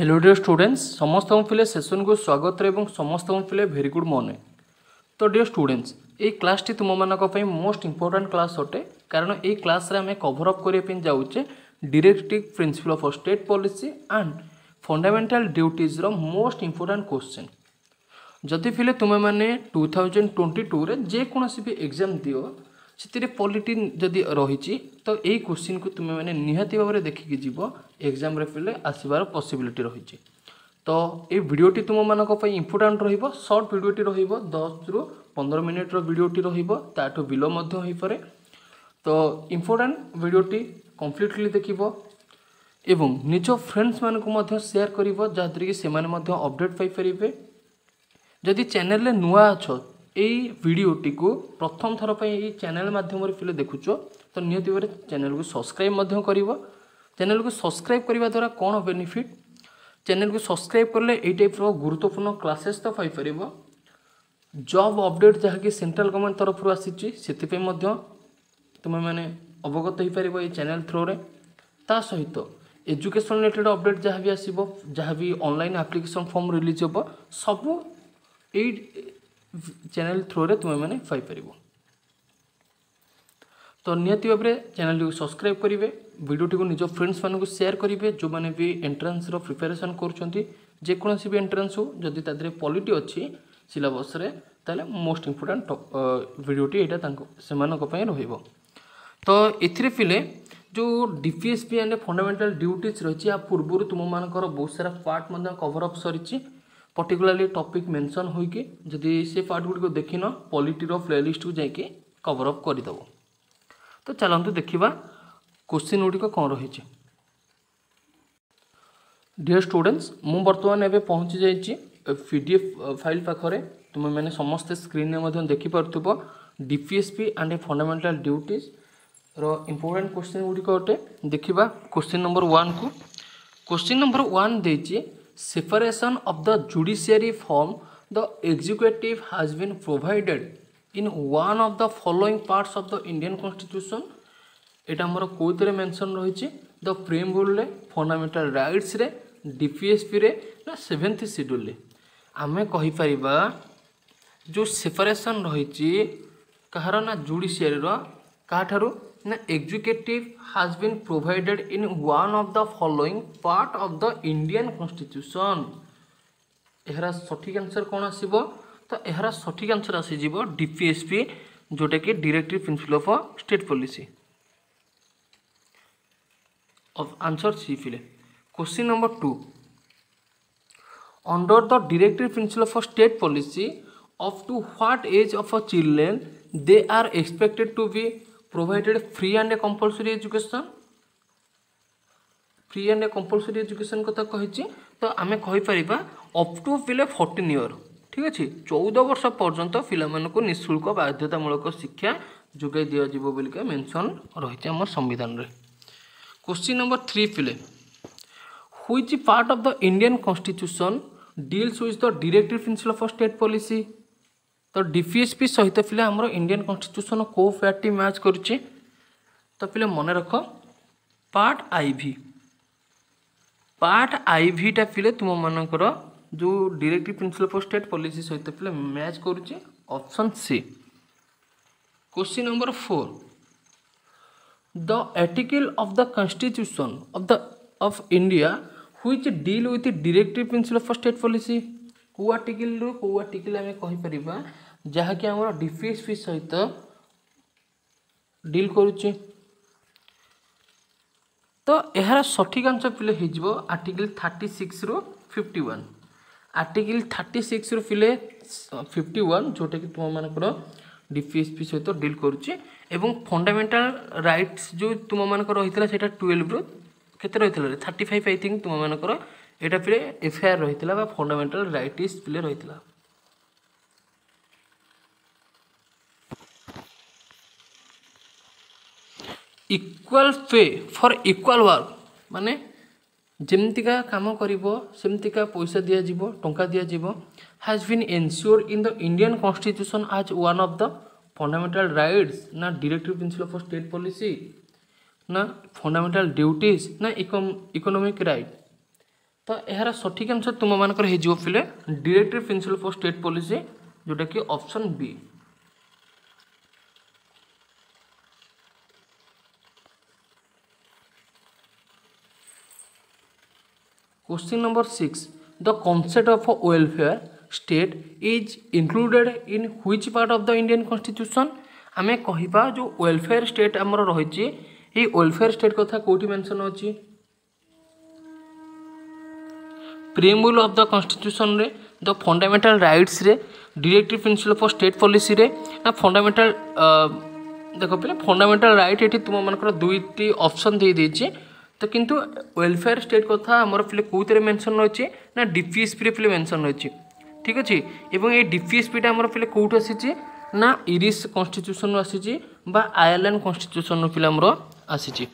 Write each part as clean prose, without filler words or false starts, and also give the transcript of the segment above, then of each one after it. Hello dear students समस्त पे session को स्वागत और समस्त पे भेरी गुड मॉर्निंग। तो डियर स्टूडेंट्स ये क्लास टी तुम मानी मोस्ट इंपोर्टेंट क्लास अटे कारण ये क्लास रे आम कवरअप करने जाऊे directive principle of state policy and fundamental duties रो मोस्ट इंपोर्टेंट क्वेश्चन। जदि फिले तुम मैंने 2022 जेकोसी भी एग्जाम दियो से पॉलिटी जदि रही तो यही क्वेश्चन को तुम मैंने निहाती भाव में देखिकी जीव एग्जाम रे फिले आसबार पॉसिबिलिटी रही। तो ये वीडियोटी तुम मानक इंपोर्टेंट रहिबो, शॉर्ट वीडियोटी रहिबो 10 रु 15 मिनिट रो वीडियोटी रहिबो, ताठो बिलो मध्य होई परे। तो इंपोर्टेंट वीडियोटी कंप्लीटली देखिबो एवं निज फ्रेंड्स मान को मध्य शेयर करिबो जाद्र कि सेमाने मध्य अपडेट पाई परिबे। जदि चैनल रे नुआ अछो यही वीडियोटी को प्रथम थर पर चैनल माध्यम फिले देखुच तो निहती भाव चैनल को सब्सक्राइब कर। चैनल को सब्सक्राइब करने द्वारा कौन बेनिफिट, चैनल को सब्सक्राइब करले यही टाइप गुरुत्वपूर्ण क्लासेस तो पाइपर, जॉब अपडेट जहाँकि सेंट्रल गवर्नमेंट तरफ आसी तुम मैंने अवगत हो पार ये चैनल थ्रो रे। ता सहित एजुकेशन रिलेटेड अपडेट जहाँ भी आसो जहाँ भी ऑनलाइन एप्लिकेशन फॉर्म रिलीज हे सबू चैनल थ्रो रे तुम मैंने पाई पार। तो निहती भाव में चैनल को सब्सक्राइब करेंगे, वीडियोटी को निज फ्रेंड्स मानक शेयर करेंगे जो मैंने भी एंट्रेंस रो प्रिपरेशन करोसी भी एंट्रेंस हो जदि तादरे पॉलिटी अच्छी सिलेबस रे ताले मोस्ट इंपोर्टेंट वीडियोटी यहाँ से रोक। तो ये जो डीपीएसपी एंड फंडामेंटल ड्यूटीज रही है पूर्व तुम मानक बहुत सारा पार्ट कवरअप सरी पर्टिकुलरली टॉपिक मेंशन हो कि जदि से पार्ट गुड़ी को देखिन पॉलिटी रो प्लेलिस्ट को जाके कवरअप करदेव। तो चलतु देखा क्वेश्चन गुड़िक कौन रही। डियर स्टूडेंट्स मु बर्तमान एवं पहुँची जाइए पीडीएफ फाइल पाखे तुम मैंने समस्त स्क्रीन में देखिपुव डीपीएसपी एंड फंडामेंटल ड्यूटीज रो इंपोर्टेंट क्वेश्चन गुड़िक अटे। देखा क्वेश्चन नंबर 1 को। Question number 1 the separation of the judiciary from the executive has been provided in one of the following parts of the Indian constitution. एटा हमर कोइतरे mention रहिछि the प्रेम्बुल रे, fundamental rights रे, DPSP रे ना 7th शेड्यूल रे। आमे कहि परिबा जो सेपरेशन रहिछि कहार ना जुडिशियरी रो काठारु ना executive has been provided in one of the following part of the Indian constitution. एहरा सठिक आंसर कौन आसीबो तो एहरा सठिक आंसर आसीजिवो डीपीएसपी जोटा कि directive principle of state policy of answer C फिले। Question number 2 under the directive principle of state policy up to what age of a children they are expected to be provided free and compulsory education. Free and compulsory education कथा कही तो आम कहीपर up to पिले 14 year ठीक अच्छे 14 वर्ष पर्यंत पिला निःशुल्क बाध्यतामूलक शिक्षा जोगाई दिज्व बोलिका मेंशन रही आम संविधान रे। क्वेश्चन नंबर 3 पिले which part of the Indian constitution deals with the directive principle of state policy. तो डीपीएसपी सहित पिले हमरो इंडियन कॉन्स्टिट्यूशन को पार्टी मैच करुचे तो पिले मन रख पार्ट आईवीटा पिले तुम मानकर जो directive principle of state policy सहित पिले मैच करुचे option C. Question number 4 the article of the constitution of India which deal with directive principle of state policy. कौ आर्टिकल रु कौ आर्टिकल आम कहीपर जहाँकि आम डीपीएसपी सहित डील करुचे तो यार सठिक आंसर पिले हो आर्टिकल 36 रु 51। आर्टिकल 36 रु पिले 51 जोटा कि तुम मानकर डीपीएसपी सहित डील करुचे एवं फंडामेंटल राइट्स जो तुम मानक रही है सैटा 12 रु केते रही है 35 आई थिंक तुम मानकर एटा पिले एफआईआर रही था फंडामेंटल राइट्स पिले रही था। Equal pay for equal work माने जेमतिका काम करिवो सेमतिका पैसा दिया जीवो टंका दिया जीवो has been ensured in the Indian constitution as one of the fundamental rights ना directive principle of state policy ना फंडामेंटल ड्यूटीज ना इकोनॉमिक राइट। तो यार सठिक आंसर तुम मानकर हो पे directive principle for state policy जोटा कि option B. Question number 6, the concept of welfare state is included in which part of the Indian constitution. आम कहवा जो वेलफेयर स्टेट आमर रही वेलफेयर स्टेट कथा कौटी मेंशन अच्छी प्रीएम्बुल ऑफ द कॉन्स्टिट्यूशन रे, द फंडामेंटल राइट्स रे, directive principle for state policy रे ना फंडामेंटल देखो पे फंडामेंटल राइट ये तुम मानकर दुईटी ऑप्शन दे देछे तो किंतु वेलफेयर स्टेट कथा हमर पले कोउतरे मेंशन होचे ना डीपीएसपी रे पले मेंशन होचे। ठीक अछि एवं ए डीपीएसपी टा हमर पले कोउट आसीचे ना इरिस कॉन्स्टिट्यूशन आसीचे बा आयरलैंड कॉन्स्टिट्यूशन पले हमर आसीचे।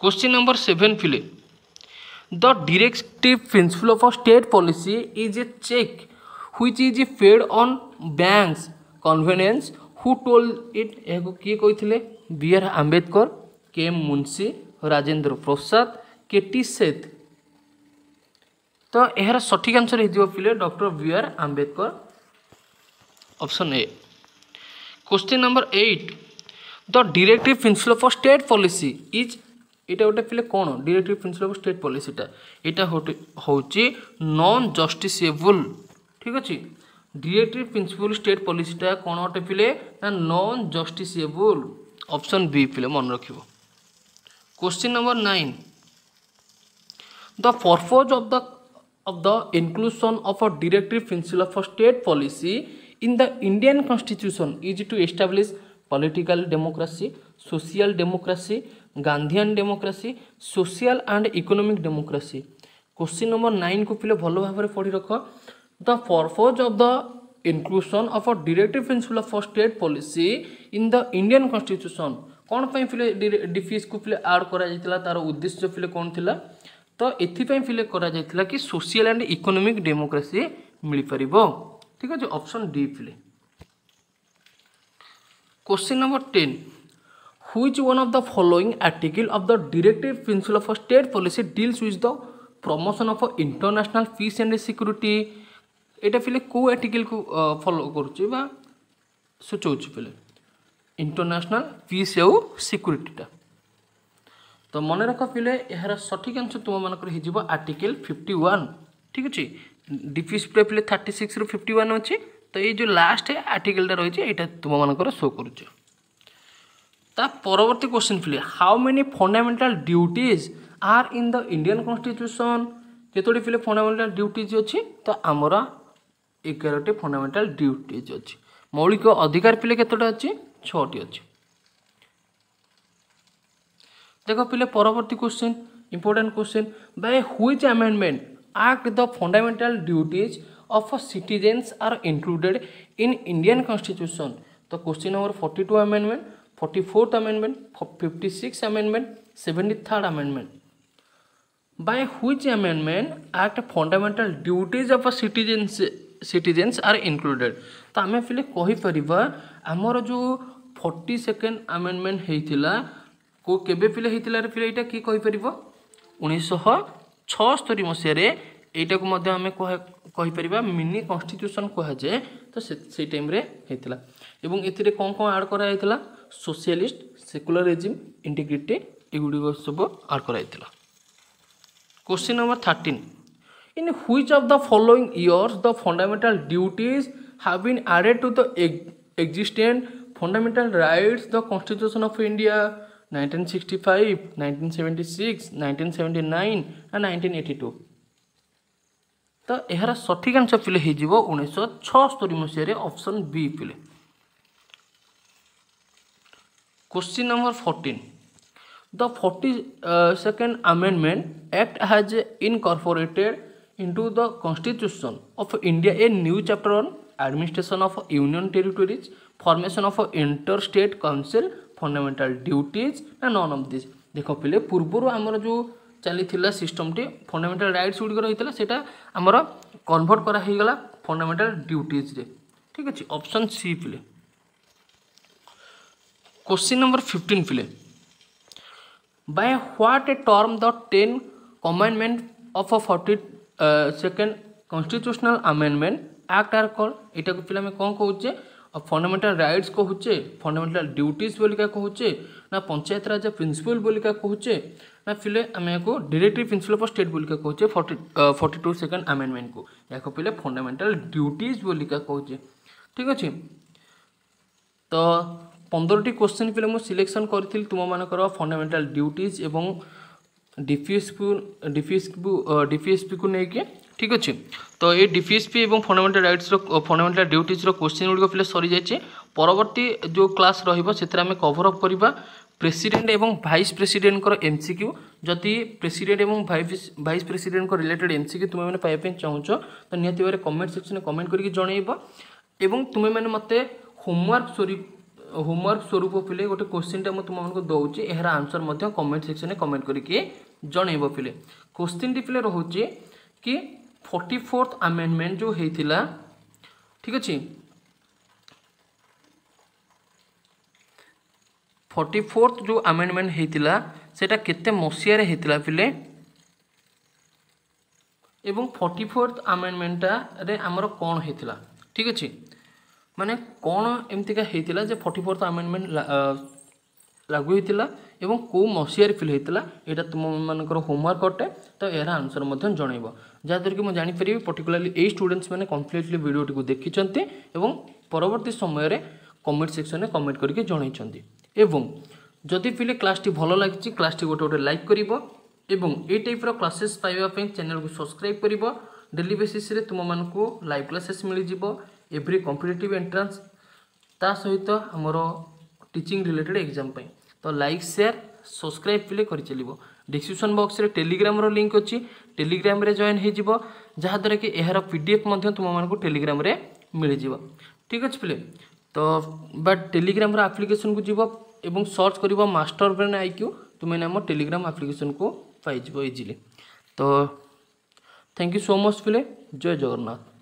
क्वेश्चन नंबर 7 पले the directive principle of state policy is a check which is fed on banks convenience who told it. एगो के कहिथिले B R Ambedkar, K M Munshi, Rajendra Prasad, K T Seth. तो यार सठिक आंसर हो पे doctor B R Ambedkar option A. Question number 8 the directive principle for state policy is इटा गोटे पे कौन डायरेक्टिव प्रिंसिपल फॉर स्टेट पॉलिसीटा यहाँ हूँ नॉन जस्टिसेबल। ठीक अच्छे डायरेक्टिव प्रिंसिपल स्टेट पॉलिसीटा कौन गोटे पे ना नॉन जस्टिसेबल ऑप्शन बी पे मन रख। Question number 9 the purpose of the inclusion of a directive principle of state policy in the Indian constitution is to establish political democracy, social democracy, Gandhian democracy, social and economic democracy. Question number 9 को पिले भल भाव पढ़ी रख। The purpose of the inclusion of a directive principle of state policy in the Indian constitution कौन पे DPS को पे आड कर तार उद्देश्य पे कौन थी तो ये कर कि सोशल एंड इकोनॉमिक डेमोक्रेसी मिल पार। ठीक अच्छे ऑप्शन डी पे। Question number 10 which one of the following article of the directive principle of state policy deals with the promotion of international peace and security. एटा पे कौ आर्टिकल को follow कर सूचौच पे इंटरनेशनल पीस ए सिक्यूरीटा तो मन रख पे यार सठिक आंसर तुम मानकर आर्टिकल 51। ठीक अच्छे डीपीएसपी पे 36 रु 51 अच्छे तो ये जो लास्ट आर्टिकलटा रही है यहाँ तुम मानकर शो करवर्ती। क्वेश्चन पे how many fundamental duties are in the Indian constitution केतोटी पे फंडामेंटल ड्यूटीज अच्छी तो आमर 11टी फंडामेंटल ड्यूटीज अच्छी मौलिक अधिकार पे कतोटा अच्छी 6टी अच्छे। देख पे परवर्ती question important question by which amendment act the fundamental duties of citizens are included in Indian constitution तो question number 42 amendment, 44th amendment, 56 amendment, 73rd amendment. By which amendment act fundamental duties of citizens are included तो आम पे कहीपर आमर जो 42nd amendment होता को केबे पिले होता पे यहाँ किए कहीपर 1976 मसीह यटा को आम कहीपर मिनी कॉन्स्टिट्यूशन कहुए तो से टाइम होता एवं ये कौन कौन आड कर सोशलिस्ट, सेकुलरिज्म, इंटीग्रिटी एगुड़ सब आड कर। Question number 13 in which of the following years the fundamental duties have been added to the existent fundamental rights the constitution of India 1965, 1976, 1979 and 1982 तो यार सठिक आंसर पे 1976 मसीह ऑप्शन बी पे। Question number 14 The 42nd Amendment Act has incorporated into the Constitution of India a new chapter on administration of union territories, formation of interstate council, fundamental duties and none of this। देखो पहले पूर्व आमर जो चली system टी fundamental rights गुड़िक रही है सेटा आमर कन्वर्ट कराहीगला फंडामेंटाल ड्यूटीज रे। ठीक अच्छे ऑप्शन सी पे। क्वेश्चन नंबर 15 पे By what a term the 10 commandments of 40 second constitutional amendment act are कल इटा को पिला में कौन कहूचे फंडामेंटाल राइट्स कहूचे फंडामेंटाल ड्यूटीज बोलिका कहूचे ना पंचायत राज प्रिंसिपल बोलिका कहूचे ना फिले आम को डायरेक्टिव प्रिंसिपल फॉर स्टेट बोलिका कहूचे 42 सेकेंड अमेंडमेंट को या पे फंडामेंटाल ड्यूटीज बोलिका कहूचे। ठीक अच्छे तो 15टी क्वेश्चन पे मुझे सिलेक्शन करी तुम मानकर फंडामेंटाल ड्यूटीज एवं डीपीएसपी को लेके। ठीक अच्छे तो ये डीपीएसपी एवं fundamental rights fundamental duties question गुड़िक पे सरी जाए परवर्ती जो क्लास रही कवर अप करवा प्रेसिडेंट एवं वाइस प्रेसिडेंट को एमसीक्यू जदि प्रेसिडेंट एवं वाइस प्रेसिडेंट को रिलेटेड एमसीक्यू तुम मैंने पाइबा चाहूच तो निहत भाव कमेंट सेक्शन में कमेंट करके जनइब एवं तुम मैंने मत होमवर्क स्वरूप पे गोटे क्वेश्चन टाइम तुमको दौर यार आंसर कमेंट सेक्शन में कमेंट करके जनइब। पे क्वेश्चन टी पे रोचे कि 44th अमेंडमेंट जो होता। ठीक अच्छे 44th जो अमेंडमेंट होता सेटा केते मसीह रे होता पिले एवं 44th अमेंडमेंटा रे हमर कौन होता। ठीक अच्छे माने कौन एमती होता जे 44th अमेंडमेंट लागू होता एवं कौ मसीह फिल होता यहाँ तुम मानक होमवर्क अटे तो यार आंसर जनइब जहाँद्वारा कि मुझे जानीपरि पर्टिकुलाली ए स्टूडेंट्स मैंने कम्प्लीटली वीडियो को देखिंट एवं परवर्ती समय कमेंट सेक्शन में कमेंट करके जन जदि फिले क्लास टी भल लगी क्लास टी गोटे गोटे लाइक कर टाइप क्लासेस पाइबापी चैनल को सब्सक्राइब कर डेली बेसीस तुम मानू लाइव क्लासेस मिल जाव एवरी कॉम्पिटिटिव एंट्रेंस ता सहित आमर टीचिंग रिलेटेड एग्जाम पे तो लाइक शेयर सब्सक्राइब पे कर चलो। डिस्क्रिप्शन बॉक्स रे टेलीग्राम रो लिंक अच्छी टेलीग्राम रे जॉइन हो जाव जहाँद्वारा कि यार पीडीएफ तुम मानक टेलीग्राम रे मिल जाव। ठीक अच्छे पे तो बट टेलीग्राम रो एप्लिकेशन को जीव एवं सर्च कर मास्टर ब्रेन आईक्यू तुम्हें आम टेलीग्राम एप्लिकेशन को पाइज इजिली। तो थैंक यू सो मच पे जय जगन्नाथ।